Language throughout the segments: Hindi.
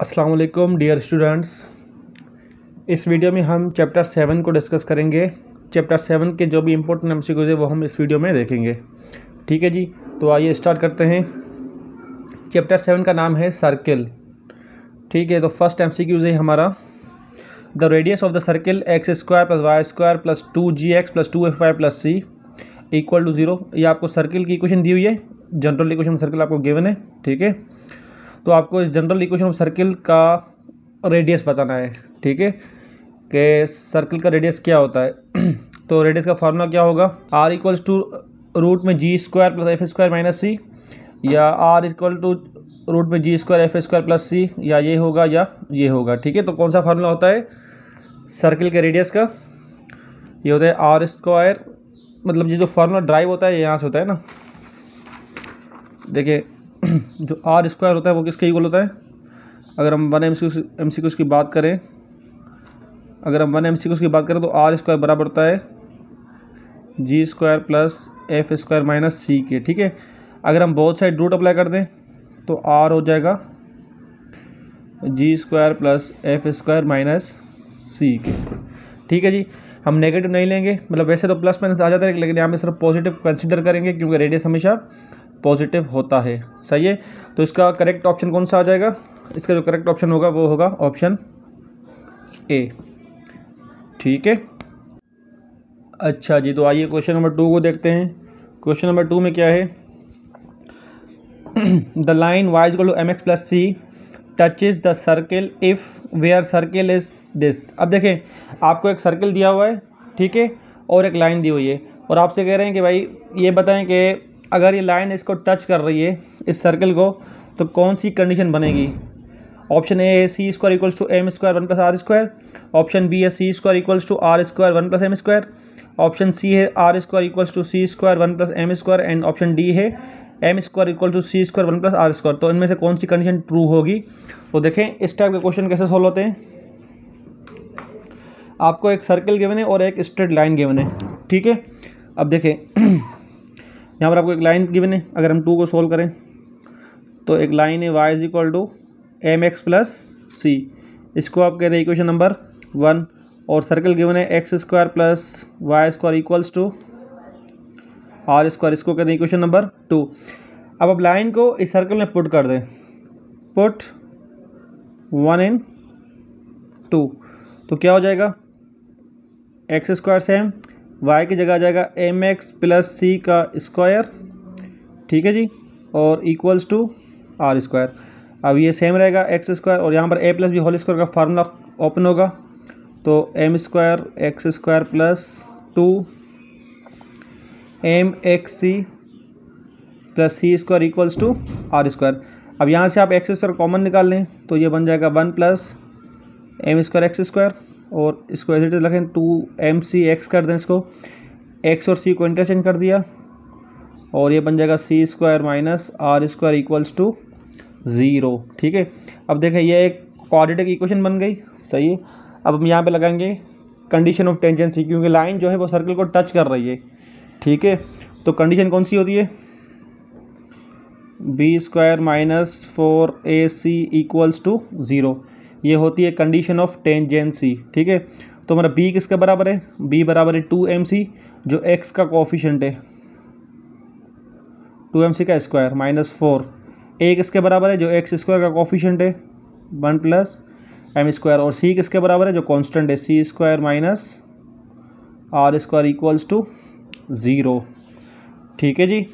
अस्सलाम वालेकुम डियर स्टूडेंट्स, इस वीडियो में हम चैप्टर 7 को डिस्कस करेंगे। चैप्टर 7 के जो भी इम्पोर्टेंट एमसीक्यूज है वो हम इस वीडियो में देखेंगे। ठीक है जी, तो आइए स्टार्ट करते हैं। चैप्टर 7 का नाम है सर्किल। ठीक है, तो फर्स्ट एमसीक्यूज है हमारा, the radius of the circle x square plus y square plus 2gx plus 2fy plus c equal to 0। ये आपको सर्किल की इक्वेशन दी हुई है, जनरल इक्वेशन ऑफ सर्किल आपको गिवन है। ठीक है, तो आपको इस जनरल इक्वेशन ऑफ सर्किल का रेडियस बताना है। ठीक है, कि सर्किल का रेडियस क्या होता है। तो रेडियस का फार्मूला क्या होगा, आर इक्वल्स टू रूट में g square plus f square minus c, या आर इक्वल टू रूट में g square f square plus c, या ये होगा या ये होगा। ठीक है, तो कौन सा फार्मूला होता है सर्किल के रेडियस का, ये होता है आर स्क्वायर। मतलब ये जो फार्मूला ड्राइव होता है यहाँ से होता है ना, देखिए जो आर स्क्वायर होता है वो किसके इक्वल होता है। अगर हम वन एमसीक्यूज की बात करें, तो आर स्क्वायर बराबर होता है g square plus f square minus c के। ठीक है, अगर हम बोथ साइड रूट अप्लाई कर दें तो आर हो जाएगा g square plus f square minus c के। ठीक है जी, हम नेगेटिव नहीं लेंगे, मतलब वैसे तो प्लस माइनस आ जाता है, लेकिन यहाँ पे सिर्फ पॉजिटिव कंसिडर करेंगे क्योंकि रेडियस हमेशा पॉजिटिव होता है। सही है, तो इसका करेक्ट ऑप्शन कौन सा आ जाएगा, इसका जो करेक्ट ऑप्शन होगा वो होगा ऑप्शन ए। ठीक है, अच्छा जी, तो आइए क्वेश्चन नंबर 2 को देखते हैं। क्वेश्चन नंबर 2 में क्या है, the line y equal to mx plus c touches the circle if where circle is this. अब देखें, आपको एक सर्किल दिया हुआ है, ठीक है, और एक लाइन दी हुई है, और आपसे कह रहे हैं कि भाई ये बताएं कि अगर ये लाइन इसको टच कर रही है, इस सर्किल को, तो कौन सी कंडीशन बनेगी। ऑप्शन ए है c square equals to m square one plus r square. Option B है c square equals to r square one plus M square. Option C है r square equals to c square one plus M square. And option D है m square equal to c square one plus r square. तो इनमें से कौन सी कंडीशन ट्रू होगी। तो देखें इस टाइप के क्वेश्चन कैसे सॉल्व होते हैं। आपको एक सर्किल गिवन है और एक स्ट्रेट लाइन गिवन है। ठीक है, अब देखें यहाँ पर आपको एक लाइन गिवन है, अगर हम 2 को सॉल्व करें तो एक लाइन है y is equal to m x plus c, इसको आप कहते हैं इक्वेशन नंबर 1, और सर्कल गिवन है x square plus y square equals to r square, इसको कहते हैं इक्वेशन नंबर 2। अब लाइन को इस सर्कल में पुट कर दें, पुट 1 इन 2, तो क्या हो जाएगा, एक्स स्क्वायर सेम, y की जगह आ जाएगा एम एक्स प्लस सी का स्क्वायर। ठीक है जी, और इक्वल्स टू आर स्क्वायर। अब ये सेम रहेगा एक्स स्क्वायर, और यहाँ पर a plus b whole square का फार्मूला ओपन होगा, तो m square x square plus 2 m x c plus c square equals to r square. अब यहाँ से आप एक्स स्क्वायर कॉमन निकाल लें तो ये बन जाएगा 1 plus M square x square, और इसको एज इट इज रखें 2mc x कर दें, इसको x और c को इंटरचेंज कर दिया, और ये बन जाएगा c square minus r square equals to 0। ठीक है, अब देखें ये एक क्वाड्रेटिक इक्वेशन बन गई। सही है, अब हम यहाँ पे लगाएंगे कंडीशन ऑफ टेंजेंसी, क्योंकि लाइन जो है वो सर्कल को टच कर रही है। ठीक है, तो कंडीशन कौन सी होती है, b square minus 4ac equals to 0, ये होती है कंडीशन ऑफ टेंजेंसी। ठीक है, तो हमारा b किसके बराबर है, b बराबर है 2mc जो x का कोएफिशिएंट है, 2mc का स्क्वायर माइनस 4। a किसके बराबर है, जो x स्क्वायर का कोएफिशिएंट है 1 प्लस एम स्क्वायर, और c किसके बराबर है, जो कांस्टेंट है c square minus r square equals to 0। ठीक है जी,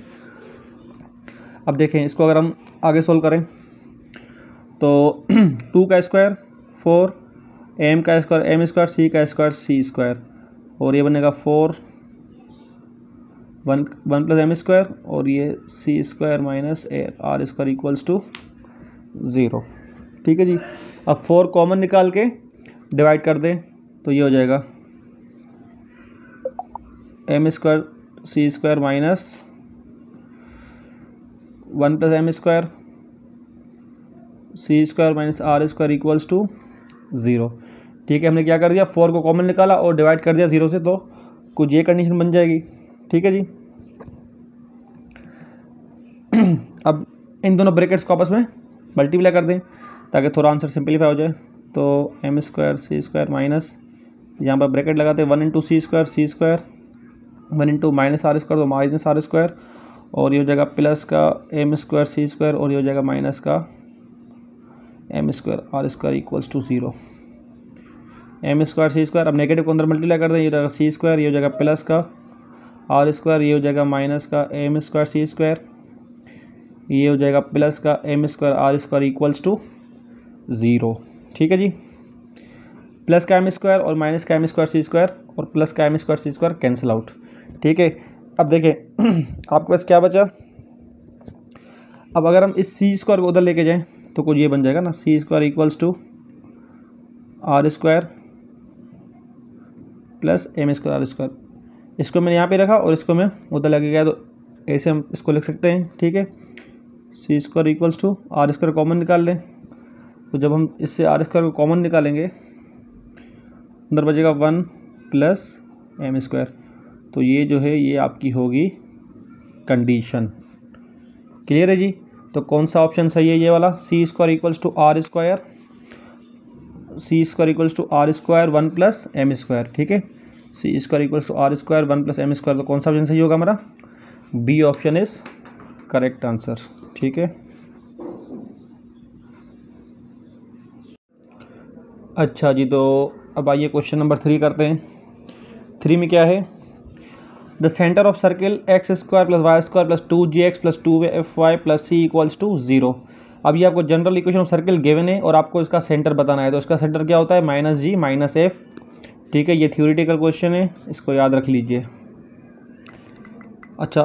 अब देखें इसको अगर हम आगे सोल्व करें तो 2 का स्क्वायर 4, एम का स्क्वायर एम स्क्वायर, सी का स्क्वायर सी स्क्वायर, और ये बनेगा 4 1 प्लस एम स्क्वायर, और ये सी square minus r square equals to 0। ठीक है जी, अब 4 कॉमन निकाल के डिवाइड कर दें तो ये हो जाएगा m square C square minus 1 plus M square C square minus r square equals to 0। ठीक है, हमने क्या कर दिया, 4 को कॉमन निकाला और डिवाइड कर दिया 0 से, तो कुछ ये कंडीशन बन जाएगी। ठीक है जी, अब इन दोनों ब्रैकेट्स को आपस में मल्टीप्लाई कर दें ताकि थोड़ा आंसर सिंपलीफाई हो जाए। तो एम स्क्वायर सी स्क्वायर माइनस, यहाँ पर ब्रैकेट लगाते हैं 1 into c square 1 into minus r square तो माइनस आर स्क्वायर, और ये हो जाएगा प्लस का एम स्क्वायर सी स्क्वायर और ये हो जाएगा माइनस का m square r square equals to zero. M square C square, अब नेगेटिव को अंदर मल्टीप्लाई कर दें, ये हो जाएगा सी स्क्वायर, ये हो जाएगा प्लस का आर स्क्वायर, ये हो जाएगा माइनस का एम स्क्वायर सी स्क्वायर, ये हो जाएगा प्लस का m square r square equals to zero. ठीक है जी, प्लस का एम स्क्वायर और माइनस का एम स्क्वायर सी स्क्वायर और प्लस का एम स्क्वायर सी स्क्वायर कैंसिल आउट। ठीक है, अब देखें आपके पास क्या बचा। अब अगर हम इस सी स्क्वायर को उधर लेके जाएं तो कुछ ये बन जाएगा ना, c square equals to r square plus M square r square. इसको मैंने यहाँ पे रखा और इसको मैं उधर लेके गया, तो ऐसे हम इसको लिख सकते हैं। ठीक है, c square equals to r square common निकाल लें, तो जब हम इससे आर स्क्वायर को कॉमन निकालेंगे अंदर बचेगा 1 प्लस एम स्क्वायर। तो ये जो है ये आपकी होगी कंडीशन। क्लियर है जी, तो कौन सा ऑप्शन सही है, ये वाला c square equals to r square, C square equals to r square 1 plus M square. ठीक है, c square equals to r square 1 plus M square, तो कौन सा ऑप्शन सही होगा हमारा, B option is correct answer. ठीक है, अच्छा जी, तो अब आइए क्वेश्चन नंबर 3 करते हैं। 3 में क्या है, the centre of circle x square plus y square plus 2gx plus 2fy plus c equals to zero. अब ये आपको general equation of circle given है और आपको इसका सेंटर बताना है, तो इसका सेंटर क्या होता है, माइनस जी माइनस एफ। ठीक है, ये थ्योरेटिकल क्वेश्चन है, इसको याद रख लीजिए। अच्छा,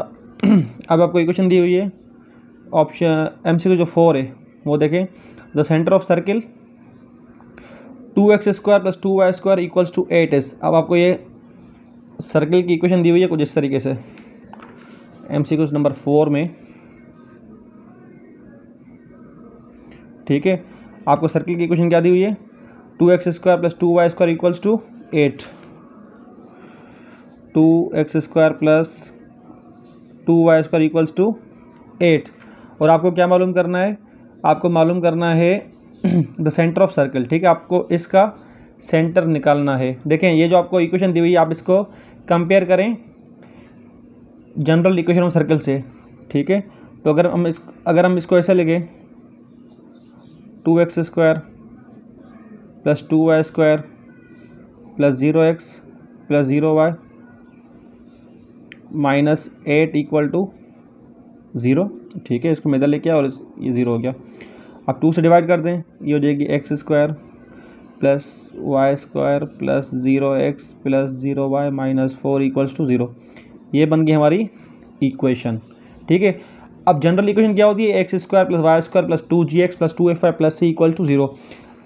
अब आपको इक्वेशन दी हुई है, ऑप्शन MCQ जो 4 है वो देखें, the centre of circle 2x square plus 2y square equals to 8s। अब आपको ये सर्किल की इक्वेशन दी हुई है कुछ इस तरीके से, एमसीक्यू नंबर 4 में। ठीक है, आपको सर्किल की इक्वेशन क्या दी हुई है, 2x square plus 2y square equals to 8, 2x square plus 2y square equals to 8। और आपको क्या मालूम करना है, आपको मालूम करना है द सेंटर ऑफ सर्कल। ठीक है, आपको इसका सेंटर निकालना है। देखें ये जो आपको इक्वेशन दी हुई है, आप इसको कंपेयर करें जनरल इक्वेशन ऑफ सर्कल से। ठीक है, तो अगर हम इसको ऐसे लेंगे 2x square plus 2y square plus 0x plus 0y minus 8 equal to 0। ठीक है, इसको मैं इधर लेके आया और ये 0 हो गया। आप 2 से डिवाइड कर दें, ये हो जाएगी x square plus y square plus 0x plus 0y minus 4 equals to 0। ये बन गई हमारी इक्वेशन। ठीक है, अब जनरल इक्वेशन क्या होती है, x square plus y square plus 2gx plus 2fy plus c equal to 0।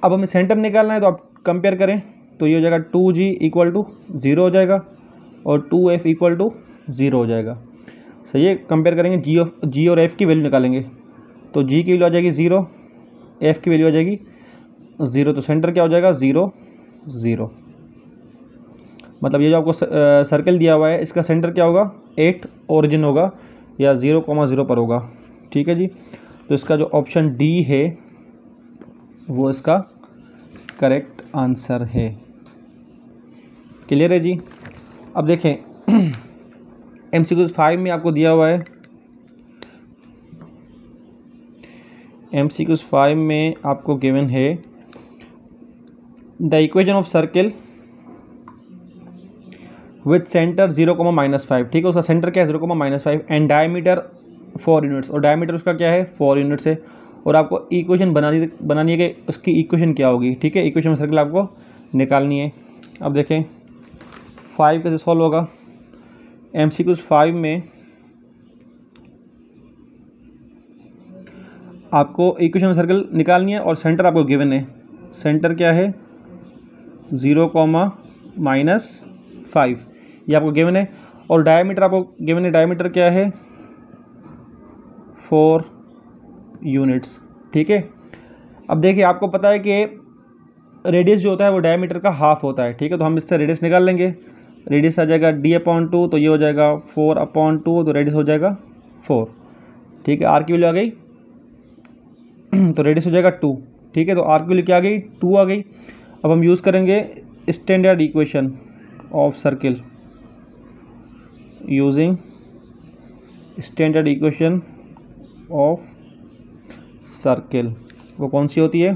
अब हमें सेंटर निकालना है, तो आप कंपेयर करें तो ये हो जाएगा 2g इक्वल टू 0 हो जाएगा और 2f इक्वल टू 0 हो जाएगा। सही है, कंपेयर करेंगे जी और f की वैल्यू निकालेंगे, तो g की वैल्यू आ जाएगी 0, f की वैल्यू आ जाएगी 0, तो सेंटर क्या हो जाएगा 0 0। मतलब ये जो आपको सर्कल दिया हुआ है इसका सेंटर क्या होगा 8 ओरिजिन होगा या 0,0 पर होगा। ठीक है जी, तो इसका जो ऑप्शन डी है वो इसका करेक्ट आंसर है। क्लियर है जी, अब देखें एमसीक्यू 5 में आपको दिया हुआ है, MCQ 5 में आपको गिवन है the equation of circle with centre 0,-5। ठीक है, उसका सेंटर क्या है 0,-5 एंड डायमीटर 4 यूनिट्स, और डायमीटर उसका क्या है 4 यूनिट्स है। और आपको इक्वेशन बनानी है कि उसकी इक्वेशन क्या होगी। ठीक है, इक्वेशन ऑफ सर्किल आपको निकालनी है। अब देखें 5 कैसे सॉल्व होगा, MCQ 5 में आपको इक्वेशन ऑफ सर्कल निकालनी है और सेंटर आपको गिवन है, सेंटर क्या है 0,-5, ये आपको गिवन है। और डायमीटर आपको गिवन है, डायमीटर क्या है 4 यूनिट्स। ठीक है, अब देखिए आपको पता है कि रेडियस जो होता है वो डायमीटर का हाफ होता है। ठीक है, तो हम इससे रेडियस निकाल लेंगे, रेडियस आ जाएगा d/2, तो ये हो जाएगा 4/2, तो रेडियस हो जाएगा 4। ठीक है, आर की वैल्यू आ गई तो रेडियस हो जाएगा 2, ठीक है। तो आर की क्या आ गई, टू आ गई। अब हम यूज़ करेंगे standard equation of circle, using standard equation of circle. वो कौन सी होती है,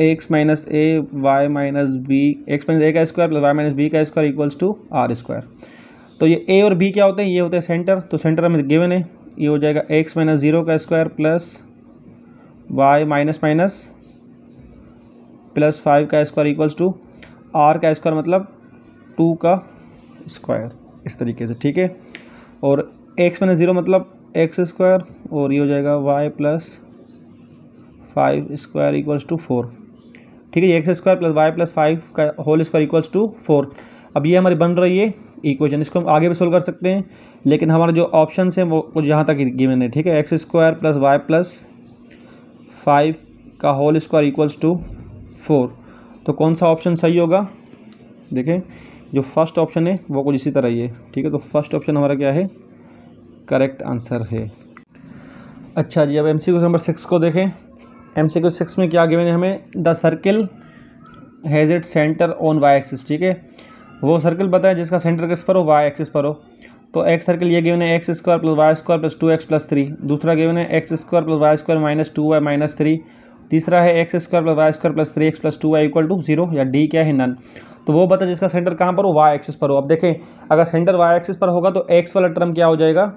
x minus a y minus b, x minus a का square plus y minus b का square equals to r square. तो ये ए और बी क्या होते हैं, ये होते हैं सेंटर। तो सेंटर हमें गिवन है, ये हो जाएगा एक्स माइनस जीरो का square plus y minus minus plus five का स्क्वायर इक्वल्स टू आर का स्क्वायर मतलब टू का स्क्वायर, इस तरीके से, ठीक है। और एक्स माइनस जीरो मतलब एक्स स्क्वायर और ये हो जाएगा y plus five square equals to four, ठीक है। X square plus y plus five का whole square equals to four. अब ये हमारी बन रही है इक्वेशन, इसको हम आगे भी सोल्व कर सकते हैं, लेकिन हमारा जो ऑप्शन है वो कुछ यहाँ तक गिवन है, ठीक है। X square plus y plus five का whole square equals to four. तो कौन सा ऑप्शन सही होगा, देखें जो फर्स्ट ऑप्शन है वो कुछ इसी तरह ही है, ठीक है। तो फर्स्ट ऑप्शन हमारा क्या है, करेक्ट आंसर है। अच्छा जी, अब एमसीक्यू नंबर सिक्स को देखें। एमसीक्यू सिक्स में क्या गिवन है हमें, the circle has it centre on y axis, ठीक है। वो सर्किल बताए जिसका सेंटर किस पर हो, वाई एक्सिस पर हो। तो एक सर्किल ये गिवन है x square plus y square plus two x plus three. दूसरा गिवन है x square plus y square minus two y minus three. तीसरा है x square plus y square plus three x plus two y equal to zero, या डी क्या है, नन। तो वो बता जिसका सेंटर कहाँ पर हो, वाई एक्सिस पर हो। अब देखें अगर सेंटर वाई एक्सिस पर होगा तो एक्स वाला टर्म क्या हो जाएगा,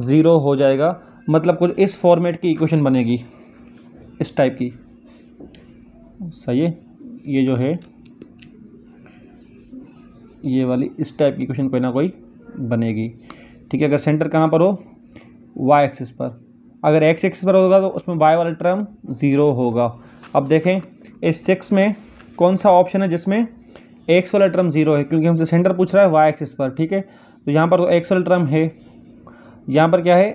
ज़ीरो हो जाएगा। मतलब कुछ इस फॉर्मेट की इक्वेशन बनेगी, इस टाइप की, सही है। ये जो है ये वाली इस टाइप की इक्वेशन कोई ना कोई बनेगी, ठीक है। अगर सेंटर कहाँ पर हो, वाई एक्सिस पर। अगर एक्स एक्सिस पर होगा तो उसमें वाई वाला टर्म ज़ीरो होगा। अब देखें इस सिक्स में कौन सा ऑप्शन है जिसमें एक्स वाला टर्म ज़ीरो है, क्योंकि हमसे सेंटर पूछ रहा है वाई एक्सिस पर, ठीक है। तो यहाँ पर तो एक्स वाला टर्म है, यहाँ पर क्या है,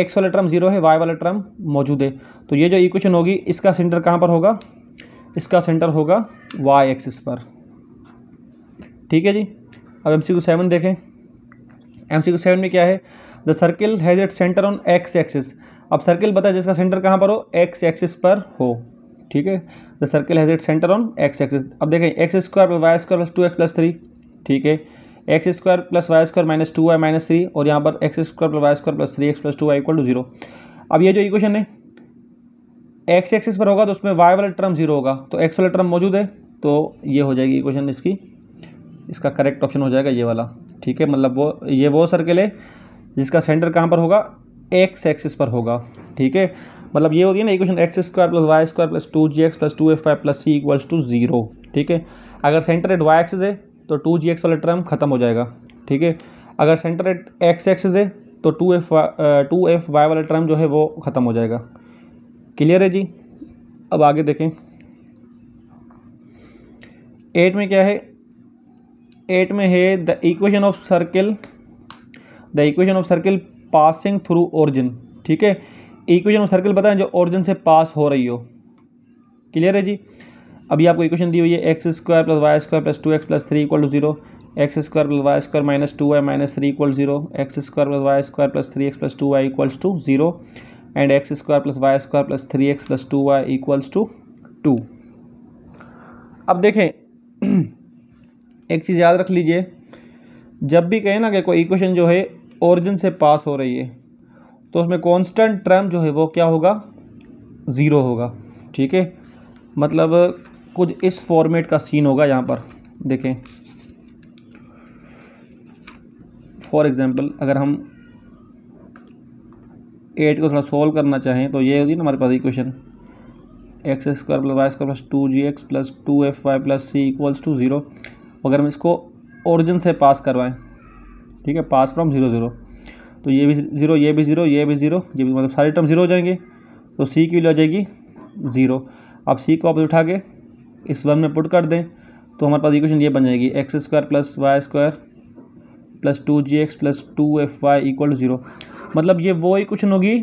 एक्स वाला टर्म जीरो है, वाई वाला टर्म मौजूद है। तो ये जो इक्वेशन होगी इसका सेंटर कहाँ पर होगा, इसका सेंटर होगा वाई एक्सिस पर, ठीक है जी। अब एमसीक्यू सेवन देखें। एमसीक्यू सेवन में क्या है, the circle has it centre on x axis. अब सर्किल बताए जिसका सेंटर कहाँ पर हो, एक्स एक्सिस पर हो, ठीक है। The circle has it centre on x axis. अब देखें x square plus y square plus two x plus three, ठीक है। X square plus y square minus two y minus three, और यहाँ पर x square plus y square plus three x plus two y equal to zero. अब ये जो इक्वेशन है एक्स एक्सिस पर होगा तो उसमें वाई वाला टर्म जीरो होगा, तो एक्स वाला टर्म मौजूद है, तो ये हो जाएगी इक्वेशन इसकी, इसका करेक्ट ऑप्शन हो जाएगा ये वाला, ठीक है। मतलब वो ये वो सर्किल है जिसका सेंटर कहाँ पर होगा, एक्स एक्सिस पर होगा, ठीक है। मतलब ये होती है ना equation, x square plus y square plus two g x plus two f y plus c equals to zero, ठीक है। अगर सेंटर एट वाई एक्सिस है तो टू जी एक्स वाला टर्म खत्म हो जाएगा, ठीक है। अगर सेंटर एट एक्स एक्सिस है तो टू एफ वाई वाला टर्म जो है वो ख़त्म हो जाएगा, क्लियर है जी। अब आगे देखें एट में क्या है, एट में है the equation of circle passing through origin, ठीक है। इक्वेशन ऑफ सर्किल बताएं जो ओरिजिन से पास हो रही हो, क्लियर है जी। अभी आपको इक्वेशन दी हुई है x square plus y square plus two x plus three equal to zero, x square plus y square minus two y minus three equal zero, x square plus y square plus three x plus two y equals to zero, and x square plus y square plus three x plus two y equals to two. अब देखें एक चीज़ याद रख लीजिए, जब भी कहें ना कि कोई इक्वेशन जो है ओरिजिन से पास हो रही है तो उसमें कॉन्स्टेंट टर्म जो है वो क्या होगा, ज़ीरो होगा, ठीक है। मतलब कुछ इस फॉर्मेट का सीन होगा। यहाँ पर देखें फॉर एग्जांपल अगर हम एट को थोड़ा सॉल्व करना चाहें तो ये होगी ना हमारे पास equation x square plus y square plus two g x plus two f y plus c equals to zero. अगर हम इसको ओरिजिन से पास करवाएं, ठीक है, पास फ्रॉम ज़ीरो ज़ीरो, तो ये भी ज़ीरो, ये भी ज़ीरो, ये भी ज़ीरो, ये भी, मतलब सारे टर्म ज़ीरो हो जाएंगे। तो सी की वैल्यू आ जाएगी ज़ीरो। आप सी को ऑपोजिट उठा के इस वन में पुट कर दें तो हमारे पास इक्वेशन ये बन जाएगी x square plus y square plus two g x plus two f y equal to zero. मतलब ये वो इक्वेशन होगी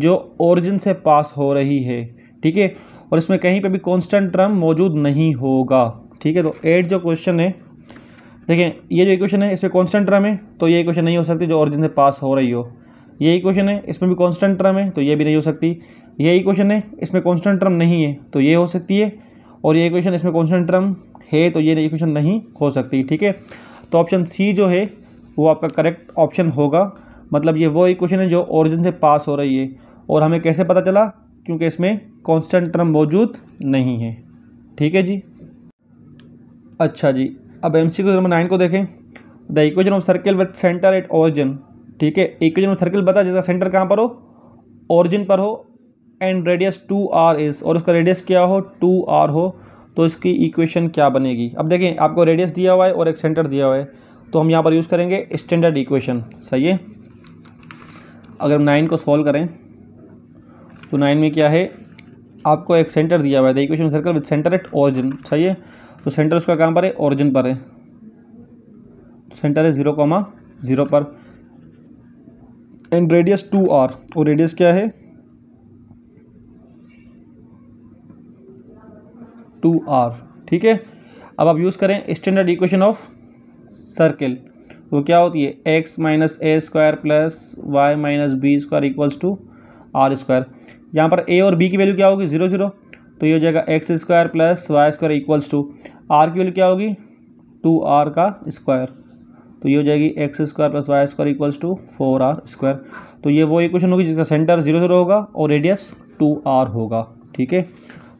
जो ओरिजिन से पास हो रही है, ठीक है। और इसमें कहीं पे भी कांस्टेंट टर्म मौजूद नहीं होगा, ठीक है। तो एट जो क्वेश्चन है देखें, ये जो इक्वेशन है इसमें कांस्टेंट टर्म है तो ये इक्वेशन नहीं हो सकती जो ओरिजिन से पास हो रही हो। यही क्वेश्चन है, इसमें भी कांस्टेंट टर्म है तो ये भी नहीं हो सकती। यही क्वेश्चन है, इसमें कांस्टेंट टर्म नहीं है तो ये हो सकती है। और ये क्वेश्चन इसमें कांस्टेंट टर्म है तो ये क्वेश्चन नहीं हो सकती। ठीक है, तो ऑप्शन सी जो है वो आपका करेक्ट ऑप्शन होगा। मतलब ये वो एक क्वेश्चन है जो ओरिजिन से पास हो रही है, और हमें कैसे पता चला, क्योंकि इसमें कांस्टेंट टर्म मौजूद नहीं है। ठीक है जी। अच्छा जी, अब एमसीक्यू नंबर 9 को देखें। The equation of circle with centre at origin. ठीक है, इक्वेशन ऑफ सर्किल बता जिसका सेंटर कहाँ पर हो, ओरिजिन पर हो, एंड रेडियस 2r इज, और उसका रेडियस क्या हो, 2r हो, तो इसकी इक्वेशन क्या बनेगी। अब देखें, आपको रेडियस दिया हुआ है और एक सेंटर दिया हुआ है, तो हम यहाँ पर यूज़ करेंगे स्टैंडर्ड इक्वेशन। सही है। अगर हम 9 को सॉल्व करें तो 9 में क्या है, आपको एक सेंटर दिया हुआ है, the equation of circle with centre at origin. सही है, तो सेंटर उसका कहाँ पर है, ओरिजिन पर है, सेंटर है 0,0 पर, एंड रेडियस 2r, और रेडियस क्या है, 2r। ठीक है, अब आप यूज़ करें स्टैंडर्ड इक्वेशन ऑफ सर्किल, वो क्या होती है, x minus a square plus y minus b square equals to r square. यहाँ पर a और b की वैल्यू क्या होगी, 0,0, तो ये हो जाएगा x square plus y square equals to, r की वैल्यू क्या होगी, 2r का स्क्वायर, तो ये हो जाएगी x square plus y square equals to 4r square. तो ये वो इक्वेशन होगी जिसका सेंटर 0,0 होगा और रेडियस 2r होगा। ठीक है,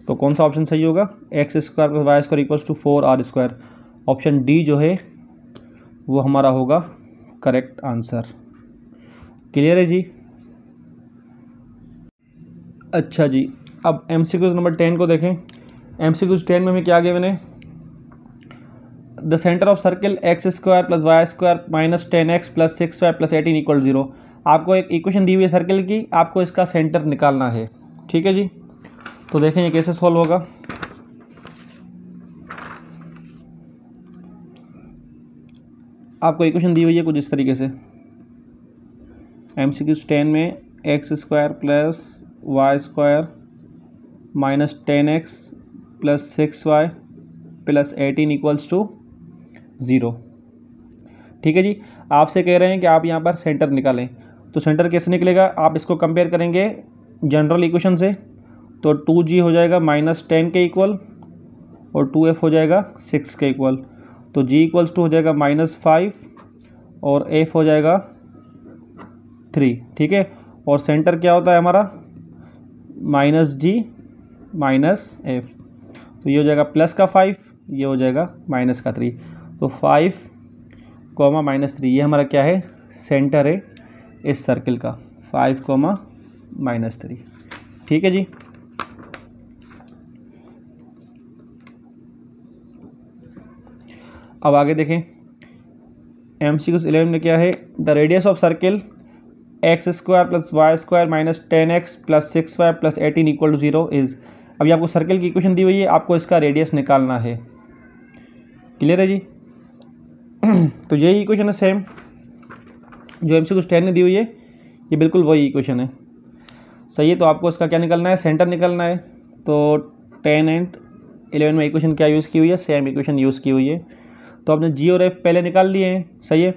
तो कौन सा ऑप्शन सही होगा, x square plus y square equals to 4r square. Option D जो है वो हमारा होगा करेक्ट आंसर। क्लियर है जी। अच्छा जी, अब एमसीक्यूज नंबर 10 को देखें। एमसीक्यूज 10 में हमें क्या आगे बने, the centre of circle x square plus y square minus 10x plus 6y plus 18 equal 0। आपको एक इक्वेशन दी हुई है सर्किल की, आपको इसका सेंटर निकालना है। ठीक है जी, तो देखें ये कैसे सॉल्व होगा। आपको इक्वेशन दी हुई है कुछ इस तरीके से, एमसीक्यूज 10 में x square plus y square minus 10x plus 6y plus 18 equals to 0। ठीक है जी, आपसे कह रहे हैं कि आप यहाँ पर सेंटर निकालें, तो सेंटर कैसे निकलेगा, आप इसको कंपेयर करेंगे जनरल इक्वेशन से, तो 2g हो जाएगा माइनस 10 के इक्वल और 2f हो जाएगा 6 के इक्वल, तो g इक्वल्स टू हो जाएगा -5 और f हो जाएगा 3। ठीक है, और सेंटर क्या होता है हमारा, -g -f, तो ये हो जाएगा प्लस का 5, ये हो जाएगा माइनस का 3, तो 5, -3 ये हमारा क्या है, सेंटर है इस सर्किल का, 5, -3। ठीक है जी। अब आगे देखें, एमसीक्यू 11 में क्या है, the radius of circle x square plus y square minus 10x plus 6y plus 18 equal to 0 is. अभी आपको सर्किल की इक्वेशन दी हुई है, आपको इसका रेडियस निकालना है। क्लियर है जी। तो यही इक्वेशन है सेम जो एमसीक्यू 10 में दी हुई है, ये बिल्कुल वही इक्वेशन है। सही है, तो आपको इसका क्या निकलना है, सेंटर निकलना है। तो 10 एंड 11 में इक्वेशन क्या यूज़ की हुई है, सेम इक्वेशन यूज़ की हुई है। तो आपने g और f पहले निकाल लिए हैं। सही है,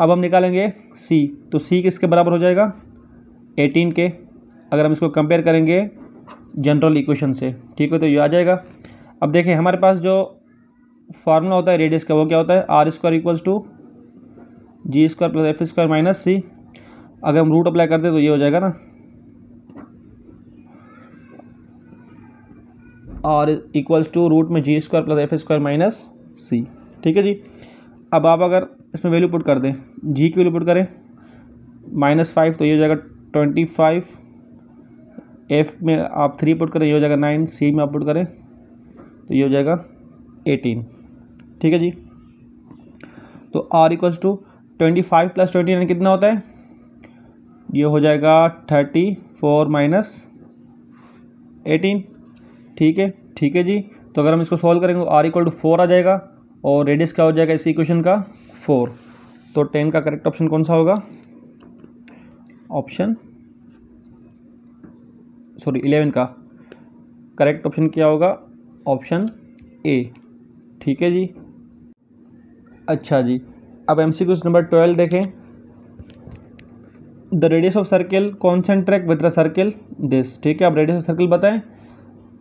अब हम निकालेंगे c, तो c किसके बराबर हो जाएगा, 18 के, अगर हम इसको कंपेयर करेंगे जनरल इक्वेशन से। ठीक है, तो ये आ जाएगा। अब देखें, हमारे पास जो फार्मूला होता है रेडियस का, वो क्या होता है, r square equals to g square plus f square minus c. अगर हम रूट अप्लाई करते तो ये हो जाएगा ना, आर इक्वल्स टू रूट में g square plus f square minus c. ठीक है जी। अब आप अगर इसमें वैल्यू पुट कर दें, जी की वैल्यू पुट करें -5, तो ये हो जाएगा 25, एफ में आप 3 पुट करें, ये हो जाएगा 9, सी में आप पुट करें तो ये हो जाएगा 18। ठीक है जी। तो आर इक्वल्स टू 25 प्लस 29 कितना होता है, ये हो जाएगा 34 माइनस 18। ठीक है। ठीक है जी। तो अगर हम इसको सॉल्व करेंगे तो आर इक्वल टू 4 आ जाएगा, और रेडियस क्या हो जाएगा इस इक्वेशन का, 4। तो 10 का करेक्ट ऑप्शन कौन सा होगा, ऑप्शन 11 का करेक्ट ऑप्शन क्या होगा, ऑप्शन ए। ठीक है जी। अच्छा जी, अब एमसीक्यूज नंबर 12 देखें। The radius of circle concentrate with the circle this. ठीक है, अब रेडियस ऑफ सर्किल बताएं,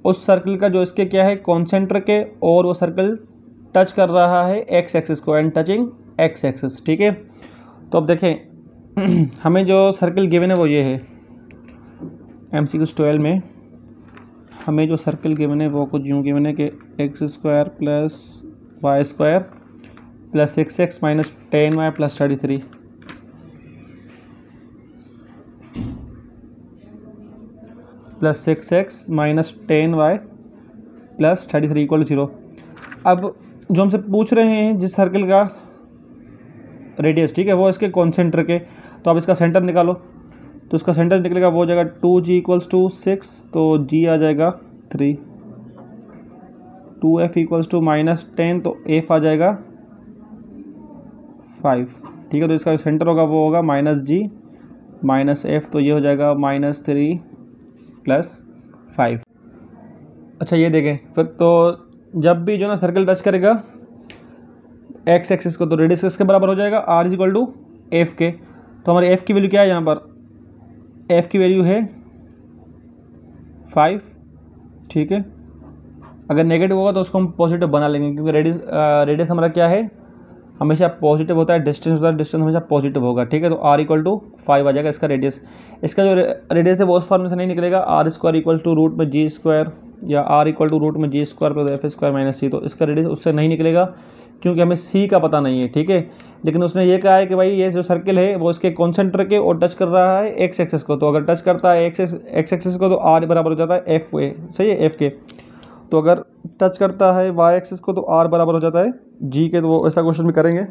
उस सर्किल का जो इसके क्या है कॉन्सेंट्रिक है और वो सर्किल टच कर रहा है एक्स एक्सिस को एंड टचिंग एक्स एक्सिस। ठीक है, तो अब देखें हमें जो सर्किल गिवन है वो ये है एमसीक्यू 12 में हमें जो सर्किल गिवन है वो कुछ यूँ गिवन है कि x square plus y square plus 6x minus 10y plus 33। Plus 6x minus 10y plus 33 equal to 0। अब जो हमसे पूछ रहे हैं जिस सर्किल का रेडियस ठीक है वो इसके कॉन्सेंट्रिक है, तो आप इसका सेंटर निकालो, तो इसका सेंटर निकलेगा वो हो जाएगा 2g इक्वल्स टू 6, तो g आ जाएगा 3, 2f इक्वल्स टू माइनस 10 तो f आ जाएगा 5। ठीक है, तो इसका सेंटर होगा वो होगा माइनस g माइनस f, तो ये हो जाएगा माइनस 3 प्लस 5। अच्छा ये देखें फिर, तो जब भी जो ना सर्कल टच करेगा एक्स एक्सिस को तो रेडियस इसके बराबर हो जाएगा r is equal to f के, तो हमारे एफ की वैल्यू क्या है यहाँ पर, एफ की वैल्यू है 5। ठीक है, अगर नेगेटिव होगा तो उसको हम पॉजिटिव बना लेंगे क्योंकि रेडियस हमारा क्या है हमेशा पॉजिटिव होता है, डिस्टेंस होता है डिस्टेंस हमेशा पॉजिटिव होगा। ठीक है, तो आर इक्वल टू 5 आ जाएगा इसका रेडियस। इसका जो रेडियस है वो उस फॉर्म से नहीं निकलेगा r square equal to root में जी स्क्वायर या आर इक्वल टू रूट में g square plus f square minus c, तो इसका रेडियस उससे नहीं निकलेगा क्योंकि हमें सी का पता नहीं है। ठीक है, लेकिन उसने ये कहा है कि भाई ये जो सर्किल है वो इसके कॉन्सेंट्रिक है और टच कर रहा है एक्स एक्सिस को, तो अगर टच करता है एक्स एक्सिस को तो आर बराबर हो जाता है एफ के, सही है एफ के, तो अगर टच करता है वाई एक्सिस को तो आर बराबर हो जाता है जी के, तो वो ऐसा क्वेश्चन भी करेंगे।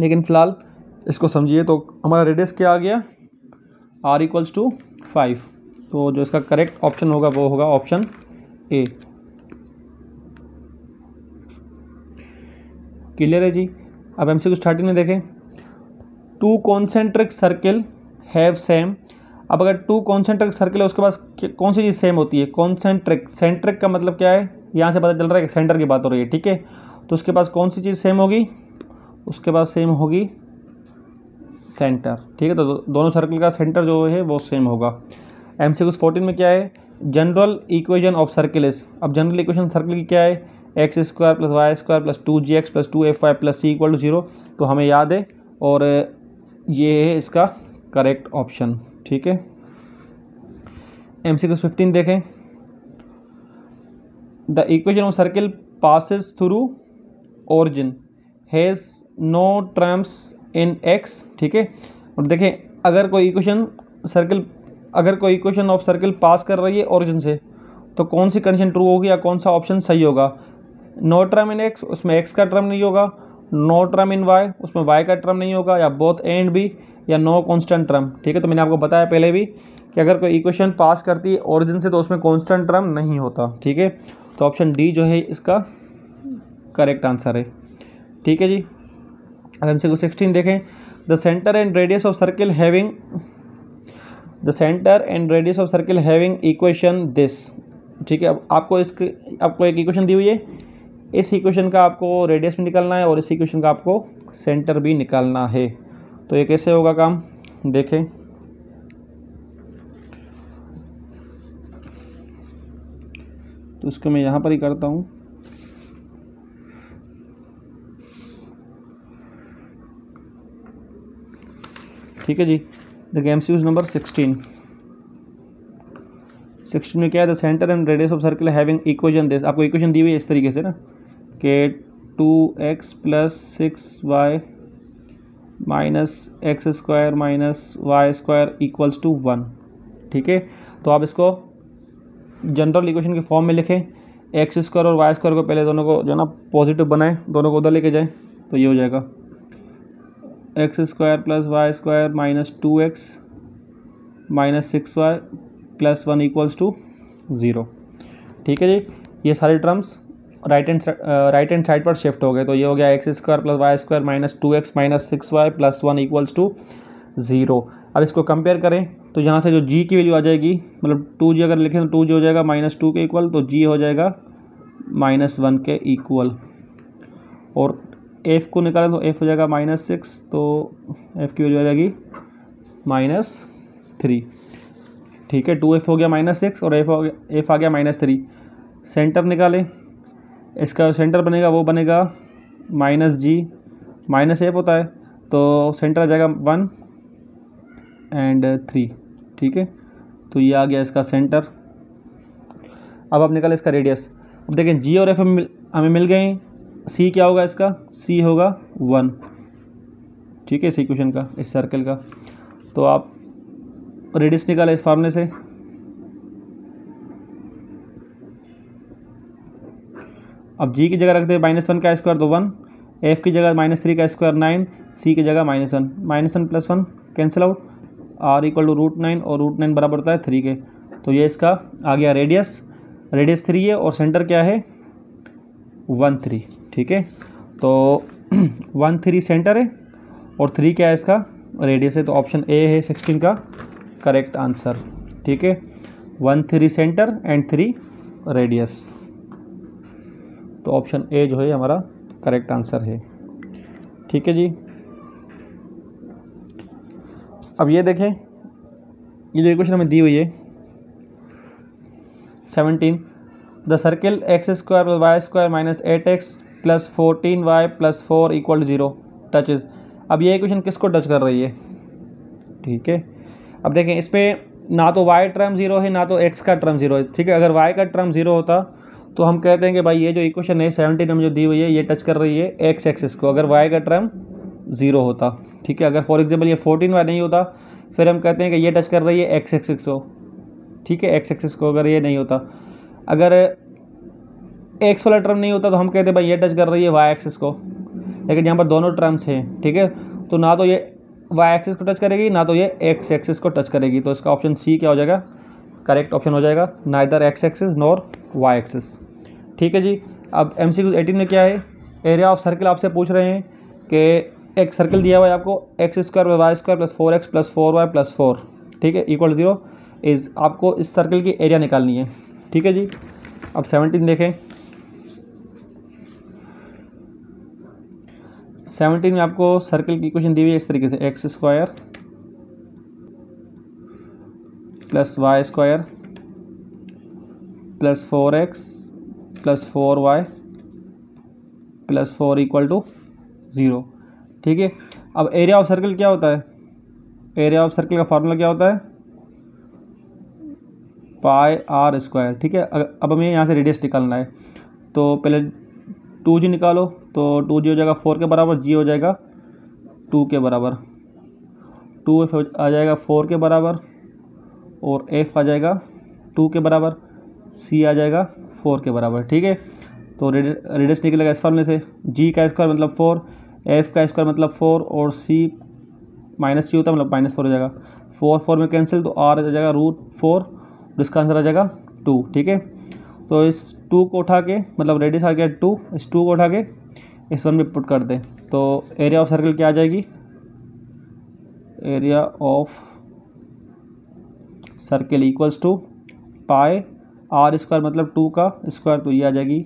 लेकिन फ़िलहाल इसको समझिए, तो हमारा रेडियस क्या आ गया आर इक्वल्स टू 5, तो जो इसका करेक्ट ऑप्शन होगा वो होगा ऑप्शन ए। क्लियर है जी। अब एमसीक्यू 13 में देखें two concentric circle have same, अब अगर टू कॉन्सेंट्रिक सर्किल है उसके पास कौन सी चीज़ सेम होती है कॉन्सेंट्रिक, सेंट्रिक का मतलब क्या है यहाँ से पता चल रहा है कि सेंटर की बात हो रही है। ठीक है, तो उसके पास कौन सी चीज़ सेम होगी, उसके पास सेम होगी सेंटर। ठीक है, तो दोनों सर्किल का सेंटर जो है वो सेम होगा। एमसीक्यू 14 में क्या है general equation of circle is, अब जनरल इक्वेशन सर्किल की क्या है x square plus y square plus 2gx plus 2fy plus c equal to 0, तो हमें याद है और ये है इसका करेक्ट ऑप्शन। ठीक है, एमसीक्यू 15 देखें the equation of circle passes through origin has no terms in x। ठीक है, और देखें अगर कोई इक्वेशन सर्किल अगर कोई इक्वेशन ऑफ सर्किल पास कर रही है ओरिजिन से तो कौन सी कंडीशन ट्रू होगी या कौन सा ऑप्शन सही होगा, नो टर्म इन x उसमें x का टर्म नहीं होगा, नो टर्म इन y उसमें y का टर्म नहीं होगा, या बोथ एंड भी, या नो कांस्टेंट टर्म। ठीक है, तो मैंने आपको बताया पहले भी कि अगर कोई इक्वेशन पास करती है ओरिजिन से तो उसमें कांस्टेंट टर्म नहीं होता। ठीक है, तो ऑप्शन डी जो है इसका करेक्ट आंसर है। ठीक है जी। अब एमसीक्यू 16 देखें the centre and radius of circle having equation this. ठीक है, अब आपको इसके आपको एक इक्वेशन दी हुई है, इस इक्वेशन का आपको रेडियस भी निकालना है और इस इक्वेशन का आपको सेंटर भी निकालना है, तो ये कैसे होगा काम देखें। तो इसको मैं यहाँ पर ही करता हूँ। ठीक है जी, द गेम्स यूज नंबर 16 में क्या है the centre and radius of circle having equation this, आपको इक्वेशन दी हुई है इस तरीके से ना कि 2x plus 6y minus x square minus y square equals to 1। ठीक है, तो आप इसको जनरल इक्वेशन के फॉर्म में लिखें, एक्स स्क्वायर और वाई स्क्वायर को पहले दोनों को जो है ना पॉजिटिव बनाएं, दोनों को उधर लेके जाएं, तो ये हो जाएगा x square plus y square minus 2x minus 6y plus 1 equals to 0। ठीक है जी, ये सारे टर्म्स राइट हैंड साइड पर शिफ्ट हो गए, तो ये हो गया x square plus y square minus 2x minus 6y plus 1 equals to 0। अब इसको कंपेयर करें तो यहाँ से जो g की वैल्यू आ जाएगी, मतलब 2g अगर लिखें तो 2g हो जाएगा माइनस 2 के इक्वल, तो g हो जाएगा माइनस 1 के इक्वल, और f को निकालें तो f हो जाएगा माइनस 6, तो f की वैल्यू आ जाएगी -3। ठीक है, 2f हो गया -6 और f आ गया -3। सेंटर निकालें, इसका सेंटर बनेगा वो बनेगा -g -f होता है तो सेंटर आ जाएगा 1 और 3। ठीक है, तो ये आ गया इसका सेंटर। अब आप निकालें इसका रेडियस। अब देखें g और f हमें मिल गए। c क्या होगा इसका? c होगा 1। ठीक है, इस इक्वेशन का, इस सर्कल का। तो आप रेडियस निकालें इस फार्मूले से। अब g की जगह रख दें -1 का स्क्वायर तो 1, f की जगह -3 का स्क्वायर 9, c की जगह -1 +1 cancel out, r equal to √9 और √9 बराबर होता है 3 के। तो ये इसका आ गया रेडियस, रेडियस 3 है और सेंटर क्या है 1 3। ठीक है, तो 1 3 सेंटर है और 3 क्या है इसका रेडियस है। तो ऑप्शन ए है 16 का करेक्ट आंसर। ठीक है, 1 3 सेंटर एंड 3 रेडियस। तो ऑप्शन ए जो है हमारा करेक्ट आंसर है। ठीक है जी, अब ये देखें, ये जो इक्वेशन हमें दी हुई है 17, the circle x² + y² - 8x + 14y + 4 = 0 touches. अब ये इक्वेशन किसको टच कर रही है? ठीक है, अब देखें इसमें ना तो y टर्म 0 है ना तो x का टर्म 0 है। ठीक है, अगर y का टर्म 0 होता तो हम कहते हैं कि भाई ये जो इक्वेशन है 17 में जो दी हुई है ये टच कर रही है x एक्सिस को, अगर y का टर्म 0 होता। ठीक है, अगर फॉर एग्जाम्पल ये 14y नहीं होता फिर हम कहते हैं कि ये टच कर रही है x एक्सिस को। ठीक है, x एक्सिस को अगर ये नहीं होता, अगर x वाला टर्म नहीं होता तो हम कहते हैं भाई ये टच कर रही है y एक्सिस को। लेकिन यहाँ पर दोनों टर्म्स हैं। ठीक है, तो ना तो ये y एक्सिस को टच करेगी ना तो ये x एक्सिस को टच करेगी। तो इसका ऑप्शन सी क्या हो जाएगा? करेक्ट ऑप्शन हो जाएगा, neither x axis nor y axis. ठीक है जी, अब एमसीक्यू 18 में क्या है? एरिया ऑफ सर्कल आपसे पूछ रहे हैं कि एक सर्कल दिया हुआ है आपको x² + y² + 4x + 4y + 4। ठीक है, = 0 इज़, आपको इस सर्कल की एरिया निकालनी है। ठीक है जी, अब 17 देखें। 17 में आपको सर्कल की इक्वेशन दी हुई है इस तरीके से, x² + y² + 4x + 4y + 4 = 0। ठीक है, अब एरिया ऑफ सर्कल क्या होता है? एरिया ऑफ सर्कल का फार्मूला क्या होता है? πr²। ठीक है, अब हमें यहाँ से रेडियस निकालना है तो पहले 2g निकालो तो 2g हो जाएगा 4 के बराबर, g हो जाएगा 2 के बराबर, 2f आ जाएगा 4 के बराबर और f आ जाएगा 2 के बराबर, c आ जाएगा 4 के बराबर। ठीक है, तो रेडियस निकलेगा इस फॉर्मूले से, g का स्क्वायर मतलब 4, f का स्क्वायर मतलब 4 और c -g होता है मतलब -4 हो जाएगा, 4 4 में कैंसिल तो r आ जाएगा √4 और इसका आंसर आ जाएगा 2। ठीक है, तो इस 2 को उठा के मतलब रेडियस आ गया 2, इस 2 को उठा के इस 1 में पुट कर दें तो एरिया ऑफ सर्कल क्या आ जाएगी? Area of circle equals to πr² मतलब 2 का स्क्वायर तो ये आ जाएगी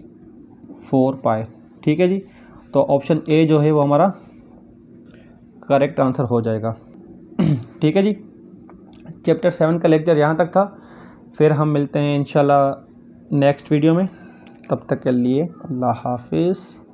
4π। ठीक है जी, तो ऑप्शन ए जो है वो हमारा करेक्ट आंसर हो जाएगा। ठीक है जी, चैप्टर 7 का लेक्चर यहाँ तक था। फिर हम मिलते हैं इंशाल्लाह नेक्स्ट वीडियो में। तब तक के लिए अल्लाह हाफिज़।